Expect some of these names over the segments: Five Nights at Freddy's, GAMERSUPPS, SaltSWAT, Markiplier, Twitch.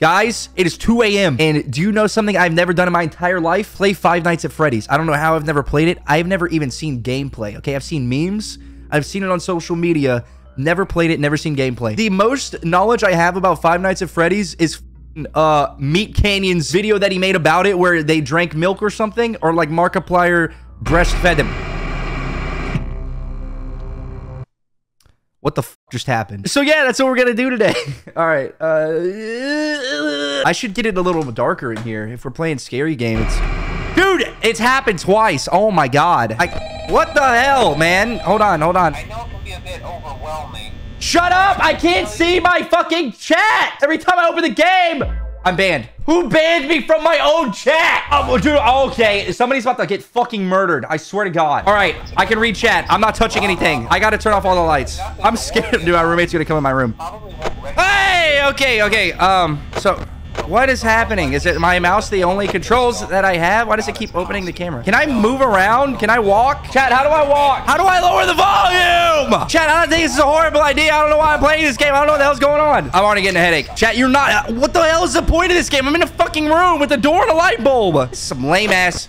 Guys, it is 2 a.m. and do you know something I've never done in my entire life? Play Five Nights at Freddy's. I don't know how I've never played it. I've never even seen gameplay, okay? I've seen memes. I've seen it on social media. Never played it, never seen gameplay. The most knowledge I have about Five Nights at Freddy's is Meat Canyon's video that he made about it where they drank milk or something, or like Markiplier breastfed him. What the f just happened? So yeah, that's what we're gonna do today. All right. I should get it a little darker in here. If we're playing scary game, it's... Dude, it's happened twice. Oh my God. What the hell, man? Hold on, hold on. I know it can be a bit overwhelming. Shut up! I can't see my fucking chat! Every time I open the game, I'm banned. Who banned me from my own chat? Oh, dude, okay. Somebody's about to get fucking murdered. I swear to God. All right, I can read chat. I'm not touching anything. I got to turn off all the lights. I'm scared. Dude, my roommate's going to come in my room. Hey, okay. So what is happening? Is it my mouse the only controls that I have? Why does it keep opening the camera? Can I move around? Can I walk? Chat, how do I walk? How do I lower the volume? Chat, I don't think this is a horrible idea. I don't know why I'm playing this game. I don't know what the hell's going on. I'm already getting a headache. Chat, you're not... What the hell is the point of this game? I'm in a fucking room with a door and a light bulb. This is some lame ass...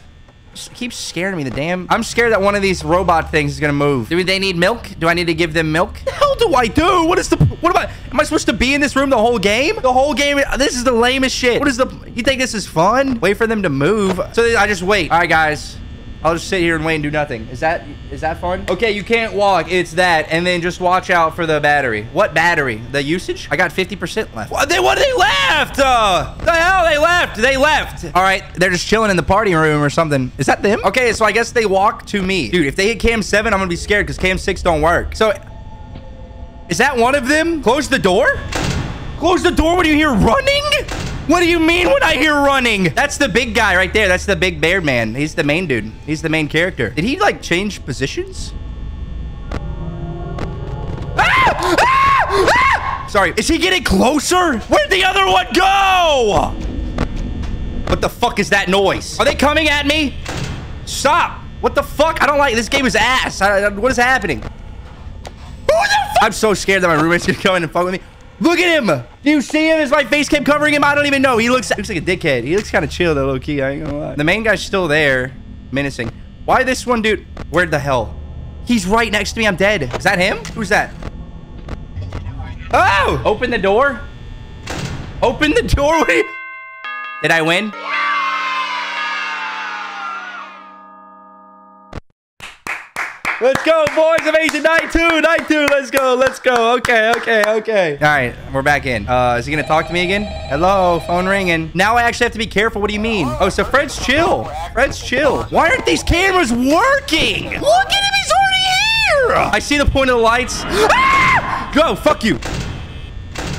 Just keeps scaring me, the damn... I'm scared that one of these robot things is gonna move. Do they need milk? Do I need to give them milk? What the hell do I do? What is the... What am I... Am I supposed to be in this room the whole game? The whole game... This is the lamest shit. What is the... You think this is fun? Wait for them to move. So I just wait. All right, guys. I'll just sit here and wait and do nothing. Is that fun? Okay, you can't walk. It's that. And then just watch out for the battery. What battery? The usage? I got 50% left. What they left? The hell they left? They left. All right, they're just chilling in the party room or something. Is that them? Okay, so I guess they walk to me. Dude, if they hit cam 7, I'm gonna be scared because cam 6 don't work. So is that one of them? Close the door? Close the door when you hear running? What do you mean when I hear running? That's the big guy right there. That's the big bear man. He's the main dude. He's the main character. Did he like change positions? Ah! Ah! Ah! Sorry. Is he getting closer? Where'd the other one go? What the fuck is that noise? Are they coming at me? Stop. What the fuck? I don't like this game is ass. What is happening? Who the fuck? I'm so scared that my roommate's gonna come in and fuck with me. Look at him. Do you see him? Is my face kept covering him? I don't even know. He looks like a dickhead. He looks kind of chill though, low key. I ain't gonna lie. The main guy's still there, menacing. Why this one, dude? Where the hell? He's right next to me. I'm dead. Is that him? Who's that? Oh! Open the door. Open the door. Did I win? Let's go, boys. Amazing. Night two. Night two. Let's go. Let's go. Okay. All right. We're back in. Is he going to talk to me again? Hello. Phone ringing. Now I actually have to be careful. What do you mean? Oh, so Fred's chill. Fred's chill. Why aren't these cameras working? Look at him. He's already here. I see the point of the lights. Ah! Go. Fuck you.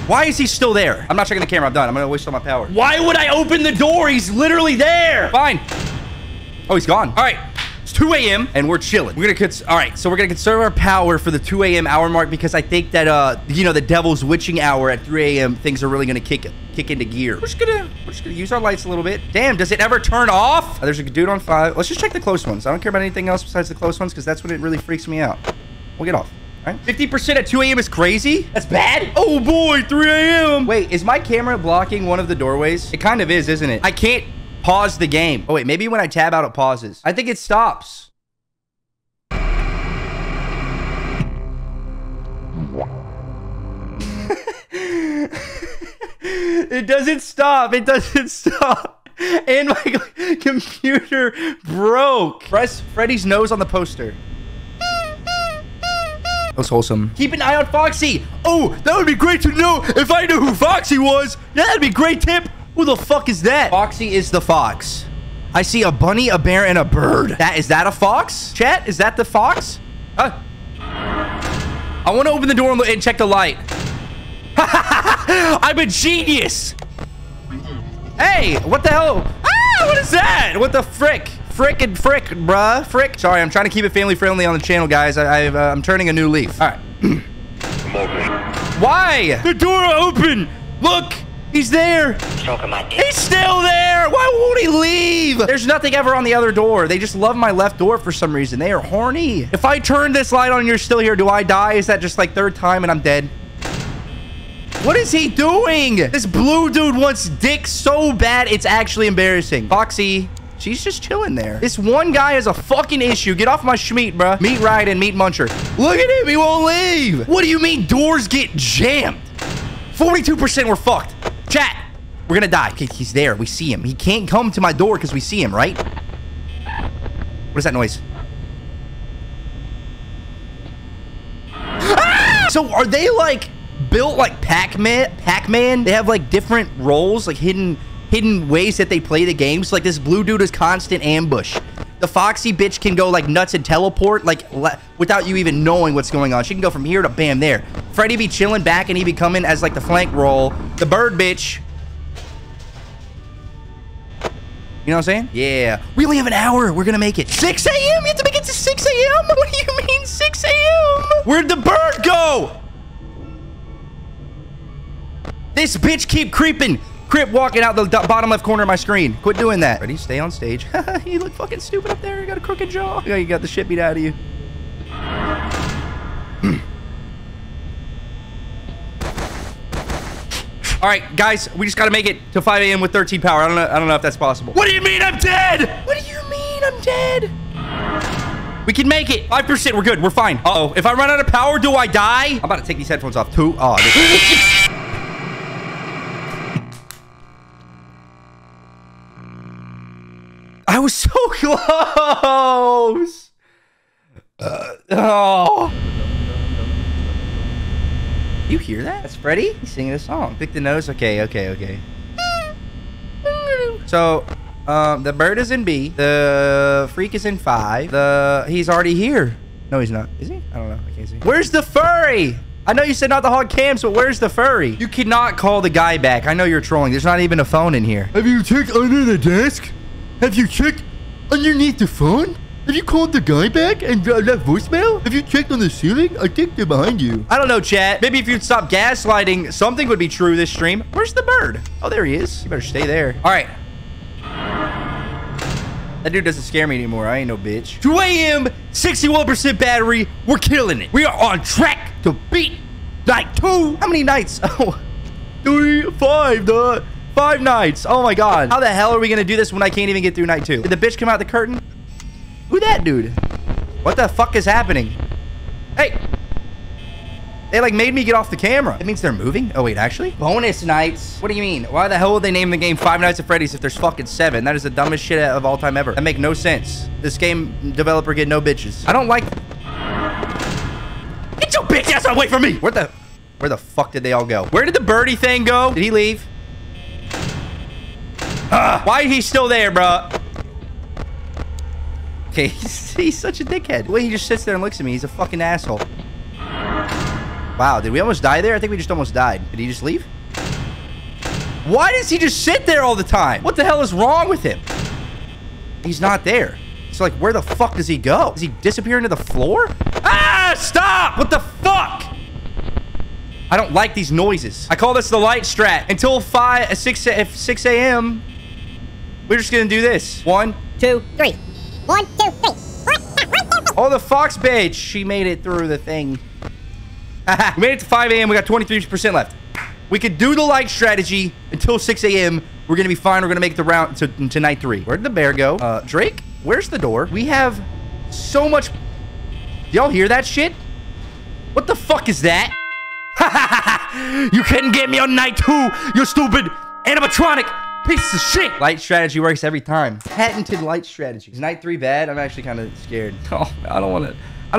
Why is he still there? I'm not checking the camera. I'm done. I'm going to waste all my power. Why would I open the door? He's literally there. Fine. Oh, he's gone. All right. It's 2 a.m. and we're chilling. We're gonna all right, so we're gonna conserve our power for the 2 a.m. hour mark because I think that you know, the devil's witching hour at 3 a.m. things are really gonna kick into gear. We're just gonna use our lights a little bit. Damn, does it ever turn off? Oh, there's a dude on 5. Let's just check the close ones. I don't care about anything else besides the close ones because that's when it really freaks me out. We'll get off. All right. 50% at 2 a.m. is crazy. That's bad. Oh boy, 3 a.m. Wait, is my camera blocking one of the doorways? It kind of is, isn't it? I can't pause the game. Oh wait, maybe when I tab out, it pauses. I think it stops. It doesn't stop. It doesn't stop. And my computer broke. Press Freddy's nose on the poster. That was wholesome. Keep an eye on Foxy. Oh, that would be great to know if I knew who Foxy was. That'd be a great tip. Who the fuck is that? Foxy is the fox. I see a bunny, a bear, and a bird. Is that a fox? Chat, is that the fox? I want to open the door and check the light. I'm a genius. Hey, what the hell? Ah, what is that? What the frick? Frick and frick, bruh. Frick. Sorry, I'm trying to keep it family friendly on the channel, guys. I'm turning a new leaf. All right. Why? The door open. Look. He's there. He's still there. Why won't he leave? There's nothing ever on the other door. They just love my left door for some reason. They are horny. If I turn this light on and you're still here, do I die? Is that just like third time and I'm dead? What is he doing? This blue dude wants dick so bad, it's actually embarrassing. Foxy, she's just chilling there. This one guy has a fucking issue. Get off my schmeat, bruh. Meat ride and meat muncher. Look at him. He won't leave. What do you mean doors get jammed? 42% we're fucked. Chat, we're gonna die. Okay, he's there. We see him. He can't come to my door because we see him, right? What is that noise? Ah! So are they like built like Pac-Man? They have like different roles, like hidden ways that they play the game. So like this blue dude is constant ambush. The Foxy bitch can go like nuts and teleport like without you even knowing what's going on. She can go from here to bam there. Freddy be chilling back and he be coming as like the flank roll. The bird bitch. You know what I'm saying? Yeah. We only have an hour. We're going to make it. 6 a.m.? You have to make it to 6 a.m.? What do you mean 6 a.m.? Where'd the bird go? This bitch keep creeping. Crip walking out the bottom left corner of my screen. Quit doing that. Ready? Stay on stage. You look fucking stupid up there. You got a crooked jaw. You got the shit beat out of you. All right, guys, we just got to make it to 5 a.m. with 13 power. I don't know if that's possible. What do you mean I'm dead? What do you mean I'm dead? We can make it. 5%. We're good. We're fine. Uh-oh. If I run out of power, do I die? I'm about to take these headphones off too. Oh, this I was so close. Oh. You hear that? That's Freddy. He's singing a song. Pick the nose. Okay. So, the bird is in B. The freak is in 5. He's already here. No, he's not. Is he? I don't know. I can't see. Where's the furry? I know you said not the hog cams, but where's the furry? You cannot call the guy back. I know you're trolling. There's not even a phone in here. Have you checked under the desk? Have you checked underneath the phone? Have you called the guy back and left voicemail? Have you checked on the ceiling? I think they're behind you. I don't know, chat. Maybe if you'd stop gaslighting, something would be true this stream. Where's the bird? Oh, there he is. You better stay there. All right. That dude doesn't scare me anymore. I ain't no bitch. 2 a.m., 61% battery. We're killing it. We are on track to beat night 2. How many nights? Oh, 3, 5, duh. 5 nights. Oh, my God. How the hell are we going to do this when I can't even get through night 2? Did the bitch come out the curtain? Who that dude? What the fuck is happening? Hey. They, like, made me get off the camera. That means they're moving? Oh, wait, actually? Bonus nights? What do you mean? Why the hell would they name the game 5 Nights at Freddy's if there's fucking 7? That is the dumbest shit of all time ever. That make no sense. This game developer get no bitches. I don't like... Get your bitch ass away from me! Where the fuck did they all go? Where did the birdie thing go? Did he leave? Why is he still there, bro? Okay, he's such a dickhead. The way he just sits there and looks at me, he's a fucking asshole. Wow, did we almost die there? I think we just almost died. Did he just leave? Why does he just sit there all the time? What the hell is wrong with him? He's not there. So, like, where the fuck does he go? Does he disappear into the floor? Ah, stop! What the fuck? I don't like these noises. I call this the light strat. Until 6 a.m., we're just gonna do this. 1, 2, 3. 1, 2, 3. Oh, the fox bitch. She made it through the thing. Aha. We made it to 5 a.m. We got 23% left. We could do the light strategy until 6 a.m. We're gonna be fine. We're gonna make the round to night 3. Where'd the bear go? Drake, where's the door? We have so much. Y'all hear that shit? What the fuck is that? You couldn't get me on night 2, you stupid animatronic piece of shit. Light strategy works every time. Patented light strategy. Is night 3 bad? I'm actually kind of scared. Oh, I don't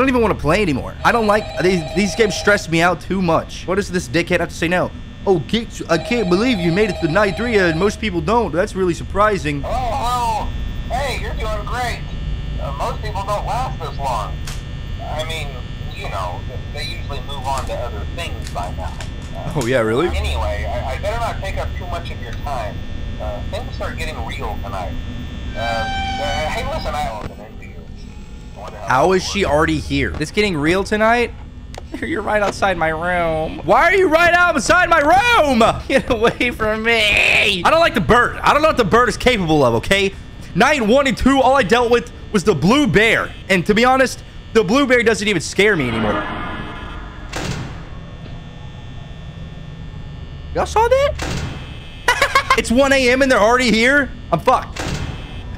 even want to play anymore. I don't like these games. Stress me out too much. What does this dickhead have to say now? Oh, I can't believe you made it to night 3 and most people don't. That's really surprising. Oh, hello. Hey, you're doing great. Most people don't last this long. I mean, you know, they usually move on to other things by now. Oh, yeah, really? Anyway, I better not take up too much of your time. Things are getting real tonight. Hey, listen, I owe an interview. How is she already here? It's getting real tonight? You're right outside my room. Why are you right outside my room? Get away from me. I don't like the bird. I don't know what the bird is capable of, okay? Night 1 and 2, all I dealt with was the blue bear. And to be honest, the blue bear doesn't even scare me anymore. Y'all saw that? It's 1 a.m. and they're already here? I'm fucked.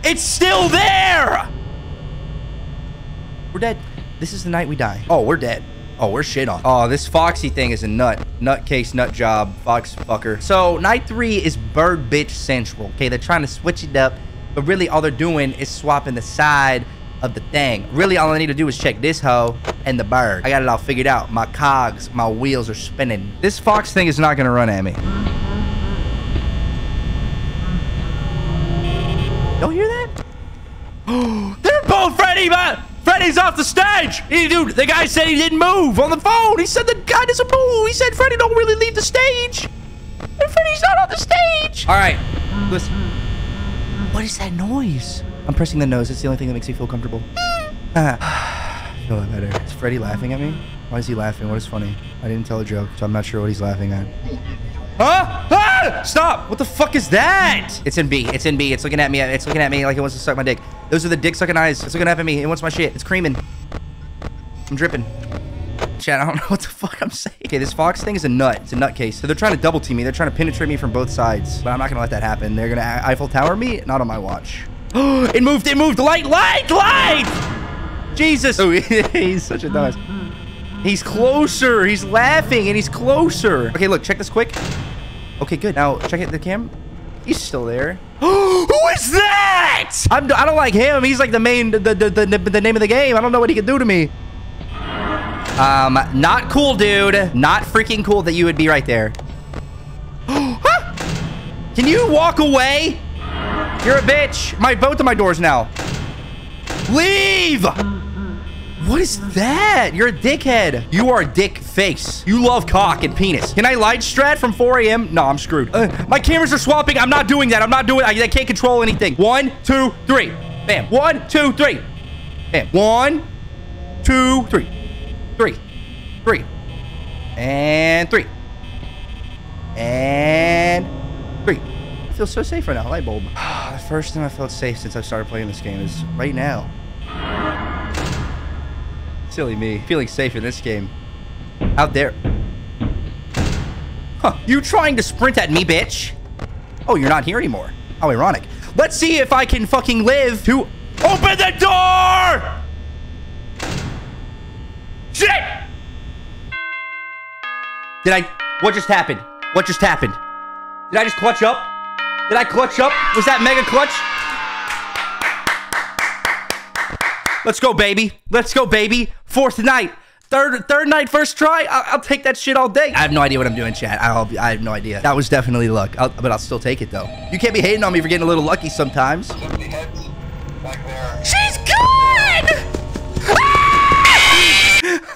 It's still there! We're dead. This is the night we die. Oh, we're dead. Oh, we're shit on. Oh, this Foxy thing is a nut. Nutcase, nut job, fox fucker. So, night 3 is bird bitch central. Okay, they're trying to switch it up, but really all they're doing is swapping the side of the thing. Really, all I need to do is check this hoe and the bird. I got it all figured out. My cogs, my wheels are spinning. This fox thing is not gonna run at me. Y'all hear that? They're both Freddy, but Freddy's off the stage. Dude, the guy said he didn't move on the phone. He said the guy doesn't move. He said Freddy don't really leave the stage. And Freddy's not on the stage. All right, listen. What is that noise? I'm pressing the nose. It's the only thing that makes me feel comfortable. I feel a lot better. Is Freddy laughing at me? Why is he laughing? What is funny? I didn't tell a joke, so I'm not sure what he's laughing at. Huh? Ah! Stop! What the fuck is that? It's in B. It's in B. It's looking at me. It's looking at me like it wants to suck my dick. Those are the dick sucking eyes. It's looking up at me. It wants my shit. It's creaming. I'm dripping. Chat, I don't know what the fuck I'm saying. Okay, this fox thing is a nut. It's a nutcase. So they're trying to double team me. They're trying to penetrate me from both sides. But I'm not gonna let that happen. They're gonna Eiffel Tower me. Not on my watch. It moved, it moved. Light! Jesus. Oh, he's such a dumbass. He's closer. He's laughing and he's closer. Okay, look, check this quick. Okay, good. Now, check it, the cam. He's still there. Who is that? I don't like him. He's like the main, the name of the game. I don't know what he can do to me. Not cool, dude. Not freaking cool that you would be right there. Huh? Can you walk away? You're a bitch. My both of my doors now. Leave! What is that? You're a dickhead. You are a dick face. You love cock and penis. Can I light strat from 4 a.m.? No, I'm screwed. My cameras are swapping. I'm not doing that. I'm not doing it. I can't control anything. 1, 2, 3. Bam. 1, 2, 3. Bam. 1, 2, 3. 3. 3. And 3. And 3. I feel so safe right now. Light bulb. The first time I felt safe since I started playing this game is right now. Silly me. Feeling safe in this game. Out there. Huh. You trying to sprint at me, bitch? Oh, you're not here anymore. How ironic. Let's see if I can fucking live to open the door! Shit! What just happened? What just happened? Did I just clutch up? Did I clutch up? Was that mega clutch? Let's go, baby. Let's go, baby. Fourth night. Third night, first try. I'll take that shit all day. I have no idea what I'm doing, chat. I have no idea. That was definitely luck, but I'll still take it, though. You can't be hating on me for getting a little lucky sometimes. She's gone!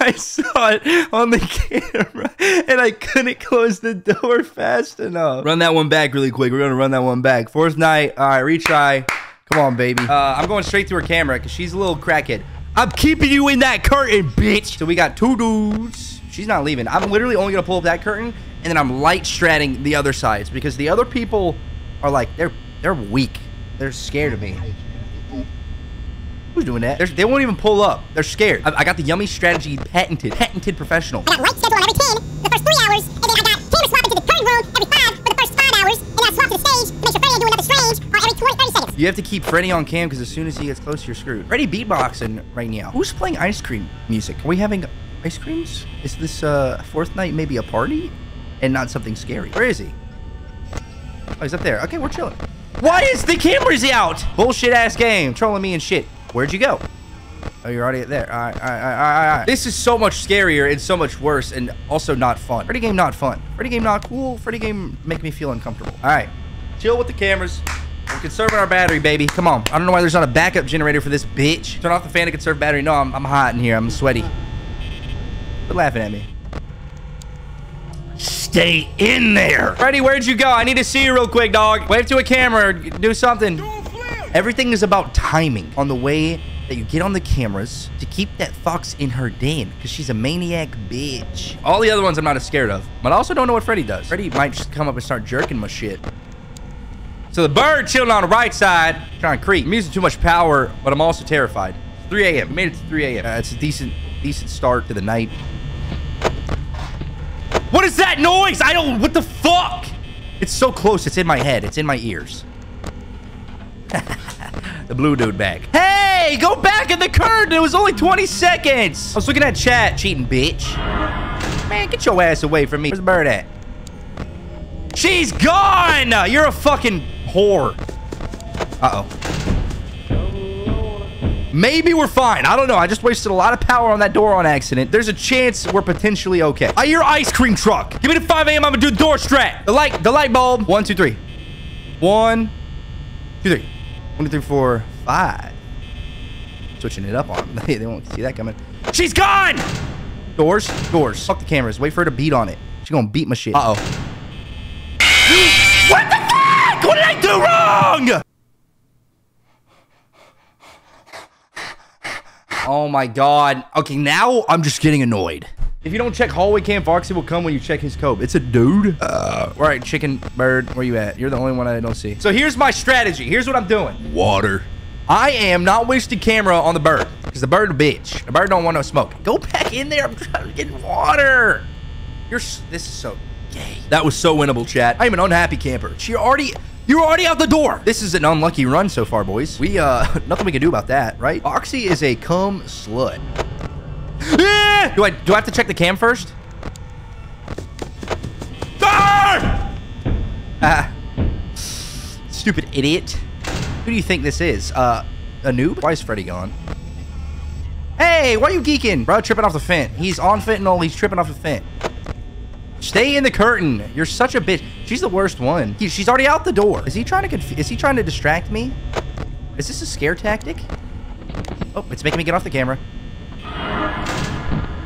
I saw it on the camera, and I couldn't close the door fast enough. Run that one back really quick. We're going to run that one back. Fourth night. All right, retry. Come on, baby. I'm going straight through her camera because she's a little crackhead. I'm keeping you in that curtain, bitch. So we got two dudes. She's not leaving. I'm literally only going to pull up that curtain, and then I'm light stratting the other sides because the other people are like, they're weak. They're scared of me. Who's doing that? They won't even pull up. They're scared. I got the yummy strategy patented. Patented professional. I got a light schedule on every 10 for the first 3 hours, and then I got camera swapping to the current room every 5 for the first 5 hours, and then I swap to the stage to make sure Freddy ain't doing nothing strange or every 20-30 seconds. You have to keep Freddy on cam because as soon as he gets close, you're screwed. Freddy beatboxing right now. Who's playing ice cream music? Are we having ice creams? Is this fourth night maybe a party and not something scary? Where is he? Oh, he's up there. Okay, we're chilling. Why is the cameras out? Bullshit ass game. Trolling me and shit. Where'd you go? Oh, you're already there. All right, all right, all right, all right. This is so much scarier and so much worse and also not fun. Freddy game not fun. Freddy game not cool. Freddy game make me feel uncomfortable. All right, chill with the cameras. We're conserving our battery, baby. Come on. I don't know why there's not a backup generator for this bitch. Turn off the fan to conserve battery. No, I'm hot in here. I'm sweaty. Quit laughing at me. Stay in there. Freddy, where'd you go? I need to see you real quick, dog. Wave to a camera. Do something. Everything is about timing on the way that you get on the cameras to keep that fox in her den because she's a maniac bitch. All the other ones I'm not as scared of, but I also don't know what Freddy does. Freddy might just come up and start jerking my shit. So the bird chilling on the right side, trying to creep. I'm using too much power, but I'm also terrified. 3 a.m. We made it to 3 a.m. It's a decent start to the night. What What is that noise? I don't... What the fuck? It's so close. It's in my head. It's in my ears. The blue dude back. Hey, go back in the curtain. It was only 20 seconds. I was looking at chat, cheating bitch. Man, get your ass away from me. Where's the bird at? She's gone. You're a fucking whore. Uh-oh. Maybe we're fine. I don't know. I just wasted a lot of power on that door on accident. There's a chance we're potentially okay. I hear ice cream truck. Give me the 5 a.m. I'm gonna do the door strat. The light bulb. 1, 2, 3. 1, 2, 3. 1, 2, 3, 4, 5. Switching it up on them. They won't see that coming. She's gone! Doors, doors. Fuck the cameras. Wait for her to beat on it. She's gonna beat my shit. Uh-oh. What the fuck? What did I do wrong? Oh my god. Okay, now I'm just getting annoyed. If you don't check hallway cam, Foxy will come when you check his code. It's a dude. All right, chicken bird, where you at? You're the only one I don't see. So here's my strategy. Here's what I'm doing. Water. I am not wasting camera on the bird. Because the bird a bitch. The bird don't want no smoke. Go back in there. I'm trying to get water. This is so gay. That was so winnable, chat. I am an unhappy camper. You're already out the door. This is an unlucky run so far, boys. We, nothing we can do about that, right? Foxy is a cum slut. Do I have to check the cam first? Ah! Stupid idiot. Who do you think this is? A noob? Why is Freddy gone? Hey, why are you geeking? Bro, tripping off the fence. He's on fentanyl. He's tripping off the fence. Stay in the curtain. You're such a bitch. She's the worst one. She's already out the door. Is he trying to distract me? Is this a scare tactic? Oh, it's making me get off the camera.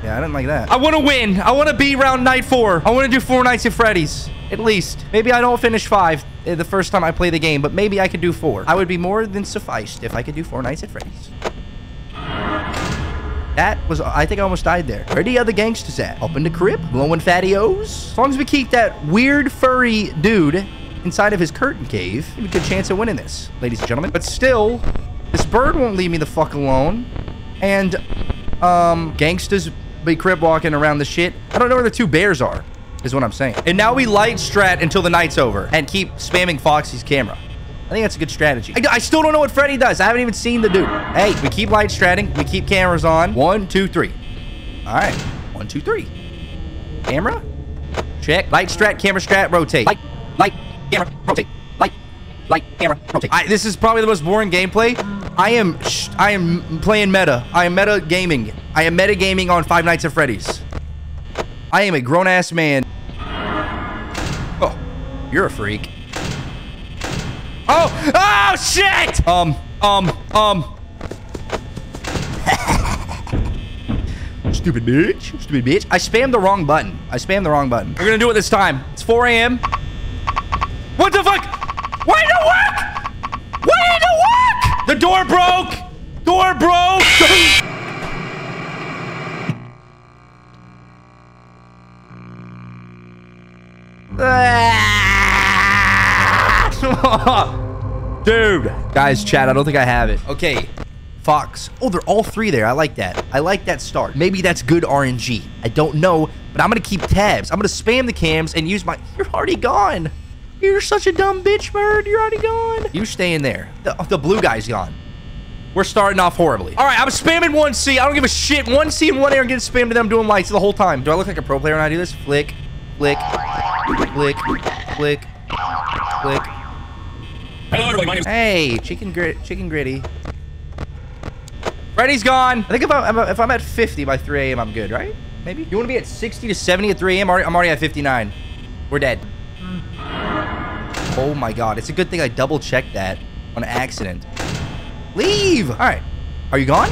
Yeah, I didn't like that. I want to win. I want to be round night 4. I want to do 4 nights at Freddy's. At least. Maybe I don't finish 5 the first time I play the game, but maybe I could do 4. I would be more than sufficed if I could do 4 nights at Freddy's. That was... I think I almost died there. Where the other gangsters at? Up in the crib? Blowing fatty-os? As long as we keep that weird furry dude inside of his curtain cave, we have a good chance of winning this, ladies and gentlemen. But still, this bird won't leave me the fuck alone. And, gangsters... be crib walking around the shit. I don't know where the 2 bears are, is what I'm saying. And now we light strat until the night's over and keep spamming Foxy's camera. I think that's a good strategy. I still don't know what Freddy does. I haven't even seen the dude. Hey, we keep light stratting. We keep cameras on. 1, 2, 3. All right. 1, 2, 3. Camera. Check. Light strat, camera strat, rotate. Light, camera, rotate. Light, camera, rotate. This is probably the most boring gameplay. I am playing meta. I am meta gaming. I am meta gaming on Five Nights at Freddy's. I am a grown-ass man. Oh, you're a freak. Oh shit! Stupid bitch, stupid bitch. I spammed the wrong button. I spammed the wrong button. We're gonna do it this time. It's 4 a.m. What the fuck? Why did it work? Why did it work? The door broke. Door broke. Dude, guys, chat, I don't think I have it. Okay, Fox. Oh, they're all 3 there. I like that. I like that start. Maybe that's good RNG. I don't know, but I'm gonna keep tabs. I'm gonna spam the cams and use my... You're already gone. You're such a dumb bitch, bird. You're already gone. You stay in there. The blue guy's gone. We're starting off horribly. All right, I'm spamming 1C. I don't give a shit. 1C and 1A are getting spammed to them doing lights the whole time. Do I look like a pro player when I do this? Flick, flick, flick, flick, flick. Hello, everybody. My name's... Hey, chicken gritty. Freddy's gone. I think if I'm at 50 by 3 a.m., I'm good, right? Maybe. You want to be at 60 to 70 at 3 a.m.? I'm already at 59. We're dead. Oh my god, it's a good thing I double checked that on accident. Leave! Alright. Are you gone?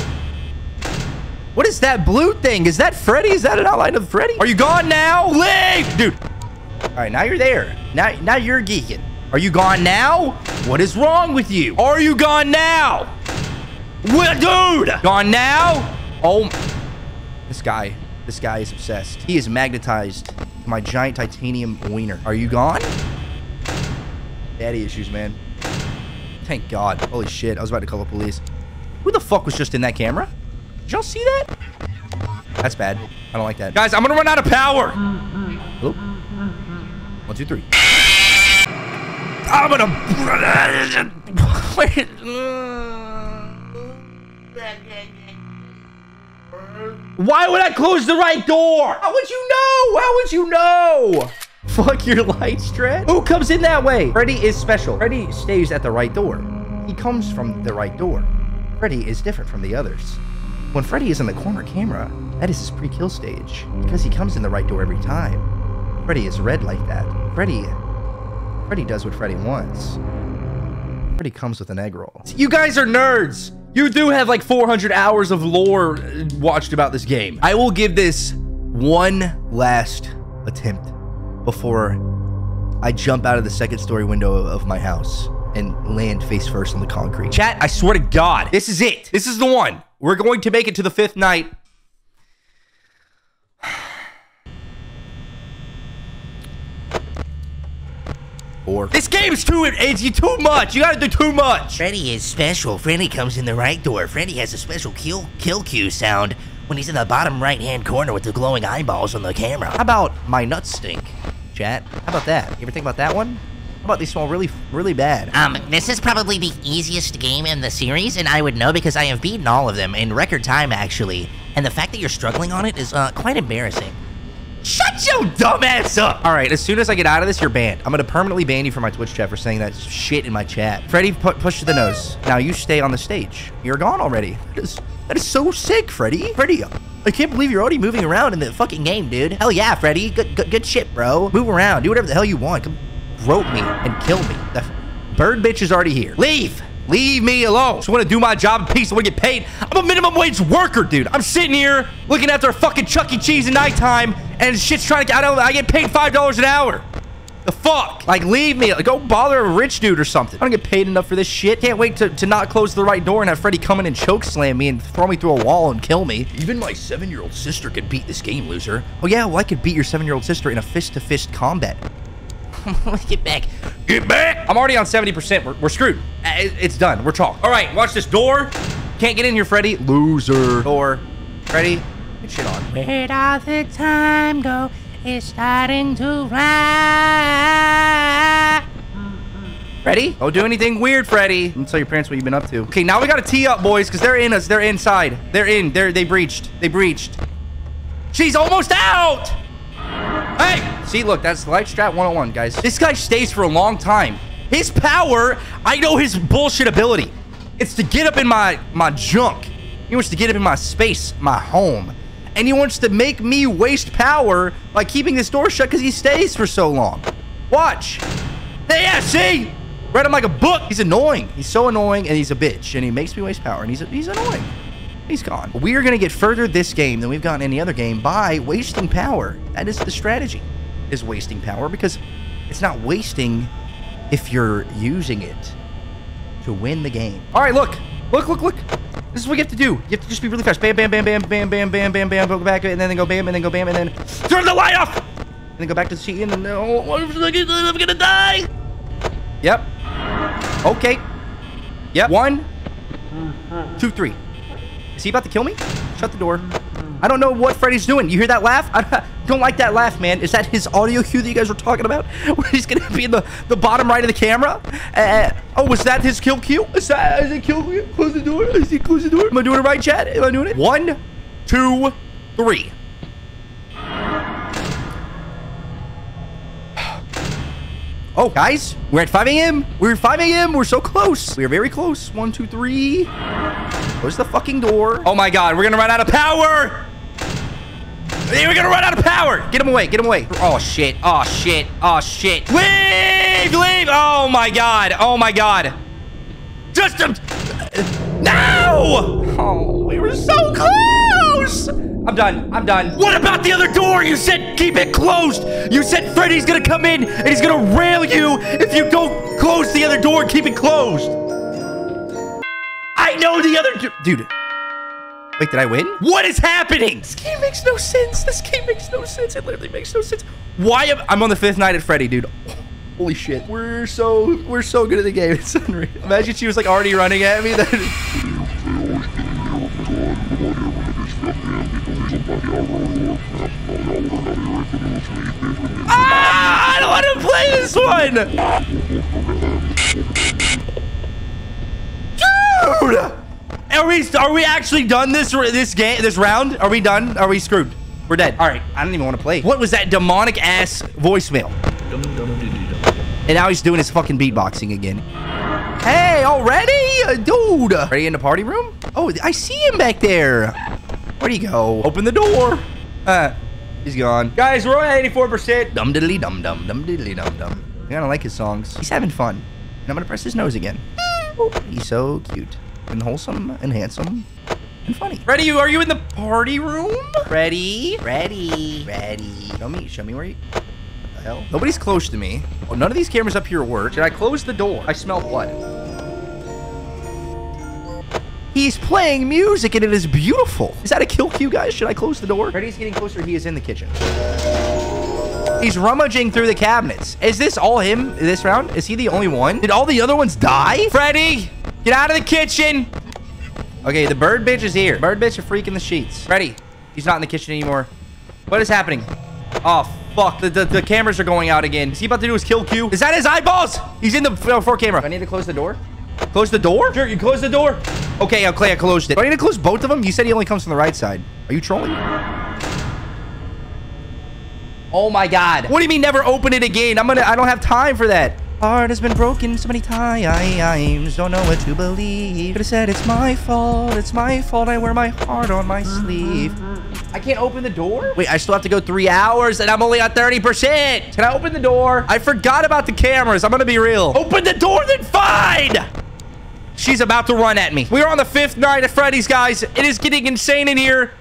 What is that blue thing? Is that Freddy? Is that an outline of Freddy? Are you gone now? Leave! Dude! Alright, now you're there. Now you're geeking. Are you gone now? What is wrong with you? Are you gone now? What, dude? Gone now? Oh, this guy is obsessed. He is magnetized to my giant titanium wiener. Are you gone? Daddy issues, man. Thank God. Holy shit, I was about to call the police. Who the fuck was just in that camera? Did y'all see that? That's bad. I don't like that. Guys, I'm gonna run out of power. Hello? One, two, three. I'm gonna. Why would I close the right door? How would you know? How would you know? Fuck your light stretch. Who comes in that way? Freddy is special. Freddy stays at the right door. He comes from the right door. Freddy is different from the others. When Freddy is in the corner camera, that is his pre-kill stage. Because he comes in the right door every time. Freddy is red like that. Freddy does what Freddy wants. Freddy comes with an egg roll. You guys are nerds! You do have like 400 hours of lore watched about this game. I will give this one last attempt before I jump out of the second story window of my house and land face first on the concrete. Chat, I swear to God, this is it. This is the one. We're going to make it to the fifth night. Or this game's too much. You gotta do too much. Freddy is special. Freddy comes in the right door. Freddy has a special kill cue sound when he's in the bottom right-hand corner with the glowing eyeballs on the camera. How about my nuts stink, chat? How about that? You ever think about that one? About they smell really, really bad. This is probably the easiest game in the series, and I would know because I have beaten all of them in record time, actually. And the fact that you're struggling on it is quite embarrassing. Shut your dumb ass up! All right, as soon as I get out of this, you're banned. I'm gonna permanently ban you from my Twitch chat for saying that shit in my chat. Freddy, push to the nose. Now you stay on the stage. You're gone already. That is so sick, Freddy. Freddy, I can't believe you're already moving around in the fucking game, dude. Hell yeah, Freddy. Good shit, bro. Move around. Do whatever the hell you want. Come rope me and kill me. The bird bitch is already here. Leave. Leave me alone. Just want to do my job in peace. I want to get paid. I'm a minimum wage worker, dude. I'm sitting here looking after a fucking Chuck E. Cheese at nighttime, and shit's trying to. I get paid $5 an hour. The fuck? Like, leave me. Like, go bother a rich dude or something. I don't get paid enough for this shit. Can't wait to not close the right door and have Freddy come in and choke slam me and throw me through a wall and kill me. Even my 7-year-old sister could beat this game, loser. Oh yeah, well I could beat your 7-year-old sister in a fist-to-fist combat. Get back. Get back! I'm already on 70%. We're screwed. It's done. We're chalk. All right, watch this door. Can't get in here, Freddy. Loser. Door. Freddy, get shit on. Where does the time go? It's starting to ride. Freddy? Don't do anything weird, Freddy. Don't tell your parents what you've been up to. Okay, now we gotta tee up, boys, because they're in us. They're inside. They're in. They breached. They breached. She's almost out! Hey! See, look, that's the light strat 101, guys. This guy stays for a long time. His power, I know his bullshit ability. It's to get up in my junk. He wants to get up in my space, my home. And he wants to make me waste power by keeping this door shut because he stays for so long. Watch. Yeah, see? Read him like a book. He's annoying. He's so annoying, and he's a bitch. And he makes me waste power, and he's annoying. He's gone. We are going to get further this game than we've gotten any other game by wasting power. That is the strategy, is wasting power, because it's not wasting if you're using it to win the game. All right, look. Look, look, look. This is what you have to do. You have to just be really fast. Bam, bam, bam, bam, bam, bam, bam, bam, bam. Go back, and then go bam, and then go bam, and then turn the light off. And then go back to the seat, and then, oh, I'm going to die. Yep. Okay. Yep. 1, 2, 3. Is he about to kill me? Shut the door. I don't know what Freddy's doing. You hear that laugh? I don't like that laugh, man. Is that his audio cue that you guys were talking about? Where he's going to be in the bottom right of the camera? Oh, was that his kill cue? Is it kill cue? Close the door? Is he close the door? Am I doing it right, chat? Am I doing it? 1, 2, 3. Oh, guys, we're at 5 a.m. We're at 5 a.m. We're so close. We are very close. 1, 2, 3. Close the fucking door. Oh, my God. We're going to run out of power. We're going to run out of power. Get him away. Get him away. Oh, shit. Oh, shit. Oh, shit. Leave. Leave. Oh, my God. Oh, my God. Just a... No. Oh, we were so close. I'm done. I'm done. What about the other door? You said keep it closed. You said Freddy's gonna come in and he's gonna rail you if you don't close the other door and keep it closed. I know the other dude. Wait, did I win? What is happening? This game makes no sense. This game makes no sense. It literally makes no sense. Why am I'm on the fifth night at Freddy, dude? Holy shit. We're so good at the game. It's unreal. Imagine she was like already running at me. I don't want to this one? Dude! Are we actually done this round? Are we done? Are we screwed? We're dead. All right. I don't even want to play. What was that demonic ass voicemail? And now he's doing his fucking beatboxing again. Hey, already? Dude. Are you in the party room? Oh, I see him back there. Where'd he go? Open the door. He's gone. Guys, we're only at 84%. Dum diddly dum dum. Dum diddly dum dum. I kind of like his songs. He's having fun. And I'm going to press his nose again. Oh, he's so cute. And wholesome and handsome and funny. Freddy, are you in the party room? Freddy. Freddy. Freddy. Show me where you... What the hell? Nobody's close to me. Oh, none of these cameras up here work. Should I close the door? I smell blood. He's playing music and it is beautiful. Is that a kill cue, guys? Should I close the door? Freddy's getting closer. He is in the kitchen. He's rummaging through the cabinets. Is this all him this round? Is he the only one? Did all the other ones die? Freddy! Get out of the kitchen. Okay, the bird bitch is here. Bird bitch are freaking the sheets. Freddy, he's not in the kitchen anymore. What is happening? Oh, fuck. The cameras are going out again. Is he about to do his kill cue? Is that his eyeballs? He's in the front camera. Do I need to close the door? Close the door? Sure, you close the door. Okay, I closed it. Do I need to close both of them? You said he only comes from the right side. Are you trolling? Oh, my God. What do you mean never open it again? I don't have time for that. Heart has been broken so many times. Don't know what to believe. Could have said it's my fault. It's my fault. I wear my heart on my sleeve. I can't open the door? Wait, I still have to go 3 hours and I'm only at 30%. Can I open the door? I forgot about the cameras. I'm going to be real. Open the door then fine. She's about to run at me. We are on the 5th night at Freddy's, guys. It is getting insane in here.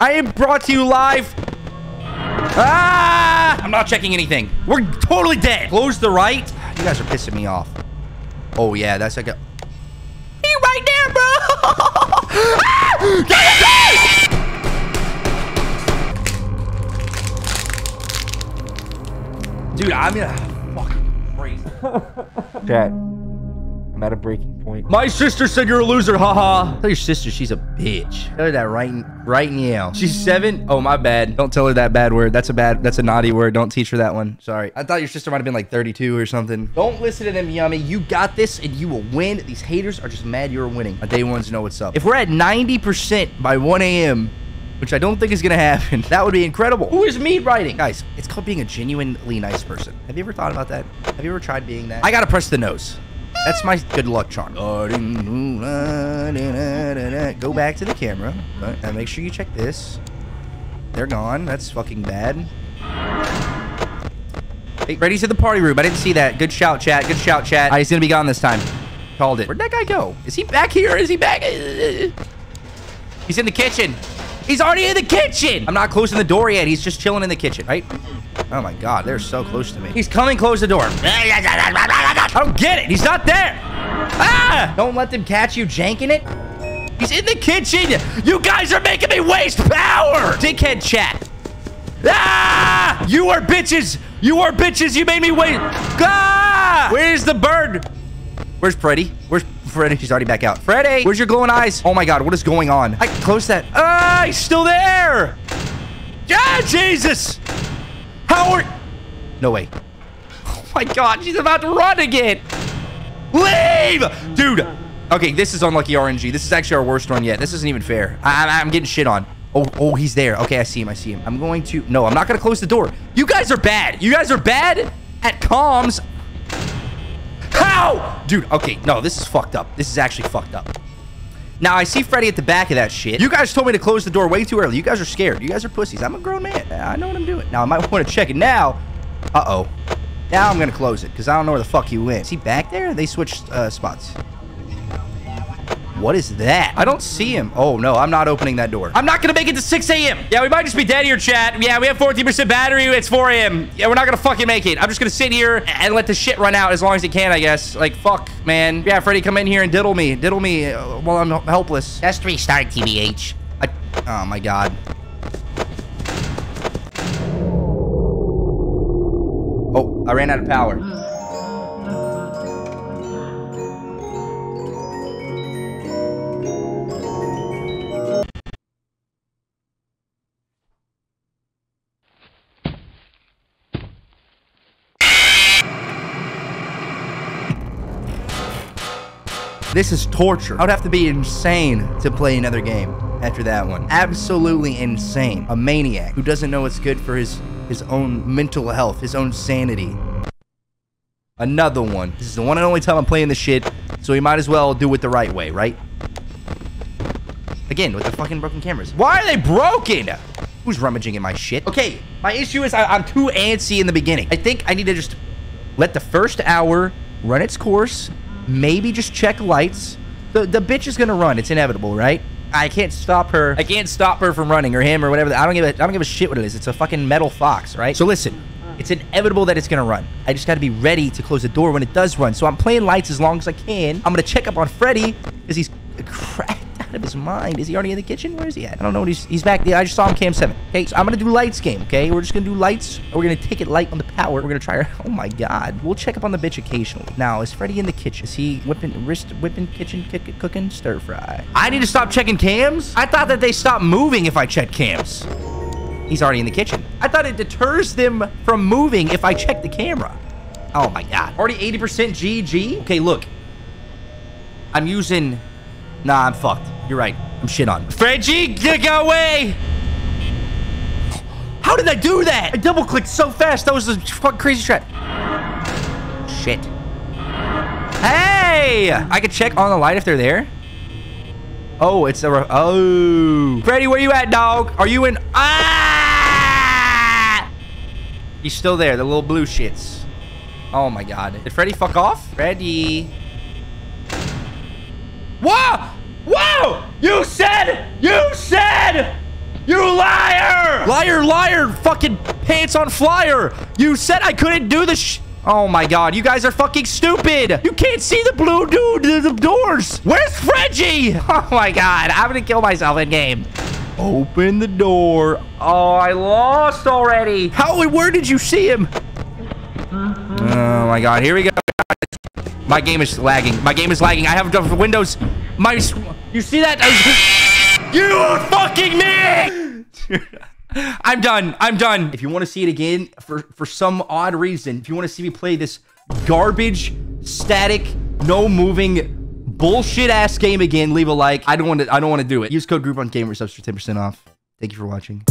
I am brought to you live. Ah! I'm not checking anything. We're totally dead. Close the right. You guys are pissing me off. Oh, yeah, that's like a... He right there, bro! Ah! Yes! Dude, I'm gonna... Fucking crazy. Chat, I'm at a breaking point. My sister said you're a loser, haha. Tell your sister she's a bitch. Tell her that right now. She's 7? Oh, my bad. Don't tell her that bad word. That's a naughty word. Don't teach her that one. Sorry. I thought your sister might have been like 32 or something. Don't listen to them, Yummy. You got this and you will win. These haters are just mad you're winning. My day ones know what's up. If we're at 90% by 1 a.m., which I don't think is going to happen, that would be incredible. Who is me writing? Guys, it's called being a genuinely nice person. Have you ever thought about that? Have you ever tried being that? I got to press the nose. That's my good luck charm. Go back to the camera. And make sure you check this. They're gone. That's fucking bad. Hey, Freddy's in the party room. I didn't see that. Good shout, chat. Good shout, chat. All right, he's going to be gone this time. Called it. Where'd that guy go? Is he back here? Is he back? He's in the kitchen. He's already in the kitchen. I'm not closing the door yet. He's just chilling in the kitchen, right? Oh, my God. They're so close to me. He's coming. Close the door. I don't get it. He's not there. Ah! Don't let them catch you janking it. He's in the kitchen. You guys are making me waste power. Dickhead chat. Ah! You are bitches. You are bitches. You made me waste. Ah! Where's the bird? Where's Freddy? Where's Freddy? She's already back out. Freddy, where's your glowing eyes? Oh, my God. What is going on? I closed that. Ah, he's still there. Ah, Jesus. How are... No way. Oh my God, she's about to run again. Leave! Dude. Okay, this is unlucky RNG. This is actually our worst one yet. This isn't even fair. I'm getting shit on. Oh, he's there. Okay, I see him. I see him. I'm going to... No, I'm not going to close the door. You guys are bad. You guys are bad at comms. How? Dude, okay. No, this is fucked up. This is actually fucked up. Now, I see Freddy at the back of that shit. You guys told me to close the door way too early. You guys are scared. You guys are pussies. I'm a grown man. I know what I'm doing. Now, I might want to check it now. Uh-oh. Now I'm going to close it because I don't know where the fuck he went. Is he back there? They switched spots. What is that? I don't see him. Oh, no. I'm not opening that door. I'm not going to make it to 6 a.m. Yeah, we might just be dead here, chat. Yeah, we have 14% battery. It's 4 a.m. Yeah, we're not going to fucking make it. I'm just going to sit here and let the shit run out as long as it can, I guess. Like, fuck, man. Yeah, Freddy, come in here and diddle me. Diddle me while I'm helpless. That's 3-star, TBH. Oh, my God. Oh, I ran out of power. This is torture. I would have to be insane to play another game after that one. Absolutely insane. A maniac who doesn't know what's good for his own mental health, his own sanity. Another one. This is the one and only time I'm playing this shit, so we might as well do it the right way, right? Again, with the fucking broken cameras. Why are they broken? Who's rummaging in my shit? Okay, my issue is I'm too antsy in the beginning. I think I need to just let the first hour run its course, maybe just check lights. The bitch is gonna run, it's inevitable, right? I can't stop her. I can't stop her from running, or him, or whatever. I don't give a shit what it is. It's a fucking metal fox, right? So listen, it's inevitable that it's gonna run. I just gotta be ready to close the door when it does run. So I'm playing lights as long as I can. I'm gonna check up on Freddy, because he's cracked out of his mind. Is he already in the kitchen? Where is he at? I don't know. He's back there. I just saw him cam 7. Okay, so I'm gonna do lights game, okay? We're just gonna do lights. We're gonna take it light on the power. We're gonna try her. Oh my god. We'll check up on the bitch occasionally. Now, is Freddy in the kitchen? Is he whipping, kitchen, cooking, stir fry? I need to stop checking cams? I thought that they stopped moving if I checked cams. He's already in the kitchen. I thought it deters them from moving if I check the camera. Oh my god. Already 80% GG? Okay, look. I'm using... Nah, I'm fucked. You're right. I'm shit on. Freddy, get away! How did I do that? I double-clicked so fast. That was a fucking crazy trap. Shit. Hey! I could check on the light if they're there. Oh, it's a... Oh. Freddy, where you at, dog? Are you in... Ah! He's still there, the little blue shits. Oh my god. Did Freddy fuck off? Freddy. Whoa! Whoa! You said! You liar! Liar, liar, fucking pants on flyer! You said I couldn't do the sh- Oh my god, you guys are fucking stupid! You can't see the blue dude, the doors! Where's Freddy? Oh my god, I'm gonna kill myself in game. Open the door. Oh, I lost already. How and where did you see him? Oh my god, here we go. My game is lagging. I have the windows. You see that? You fucking me! I'm done. If you want to see it again, for some odd reason, if you want to see me play this garbage, static, no moving, bullshit ass game again, leave a like. I don't want to do it. Use code GAMERSUPPS for 10% off. Thank you for watching.